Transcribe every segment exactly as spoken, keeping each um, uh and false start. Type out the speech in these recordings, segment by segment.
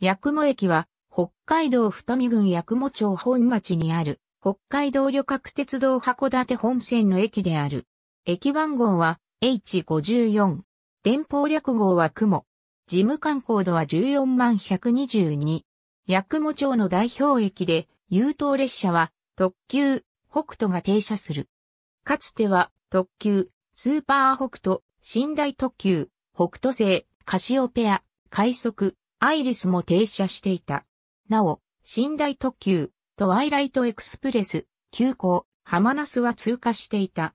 八雲駅は、北海道二見郡八雲町本町にある、北海道旅客鉄道函館本線の駅である。駅番号は エイチごじゅうよん。電報略号は雲。事務官コードはじゅうよんまんひゃくにじゅうに。八雲町の代表駅で、優等列車は、特急、北斗が停車する。かつては、特急、スーパー北斗、寝台特急、北斗星、カシオペア、快速、アイリスも停車していた。なお、寝台特急、トワイライトエクスプレス、急行、ハマナスは通過していた。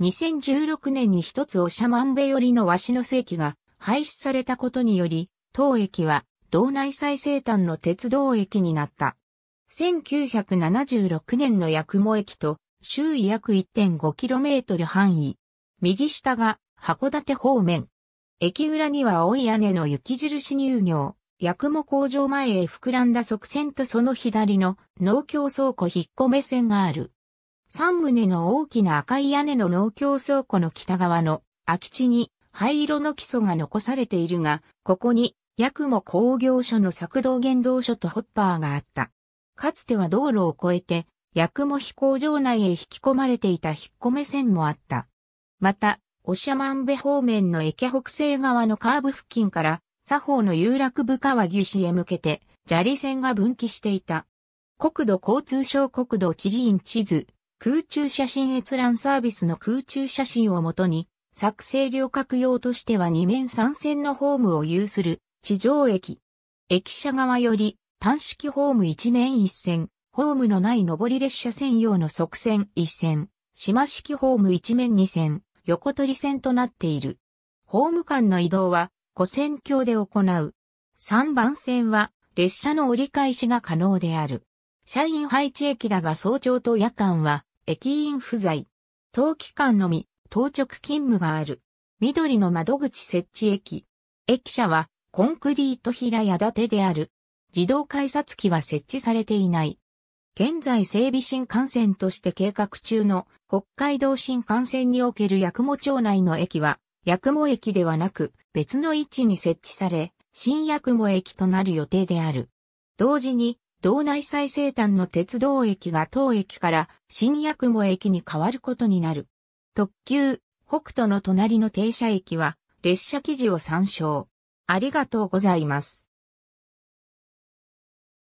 にせんじゅうろくねんに一つ長万部寄りの鷲ノ瀬駅が廃止されたことにより、当駅は道内最西端の鉄道駅になった。せんきゅうひゃくななじゅうろくねんの八雲駅と周囲約 いってんごキロメートル 範囲。右下が函館方面。駅裏には青い屋根の雪印乳業。八雲工場前へ膨らんだ側線とその左の農協倉庫引っ込め線がある。三棟の大きな赤い屋根の農協倉庫の北側の空き地に灰色の基礎が残されているが、ここに八雲工業所の作動原動所とホッパーがあった。かつては道路を越えて八雲飛行場内へ引き込まれていた引っ込め線もあった。また、長万部方面の駅北西側のカーブ付近から左方の有楽部川岸へ向けて、砂利線が分岐していた。国土交通省国土地理院地図、空中写真閲覧サービスの空中写真をもとに、作成旅客用としては二面三線のホームを有する地上駅。駅舎側より単式ホーム一面一線、ホームのない上り列車専用の側線一線、島式ホーム一面二線、横取り線となっている。ホーム間の移動は、跨線橋で行う。さんばん線は列車の折り返しが可能である。社員配置駅だが早朝と夜間は駅員不在。当期間のみ当直勤務がある。緑の窓口設置駅。駅舎はコンクリート平屋建てである。自動改札機は設置されていない。現在整備新幹線として計画中の北海道新幹線における八雲町内の駅は八雲駅ではなく、別の位置に設置され、新八雲駅となる予定である。同時に、道内最西端の鉄道駅が当駅から新八雲駅に変わることになる。特急、北斗の隣の停車駅は、列車記事を参照。ありがとうございます。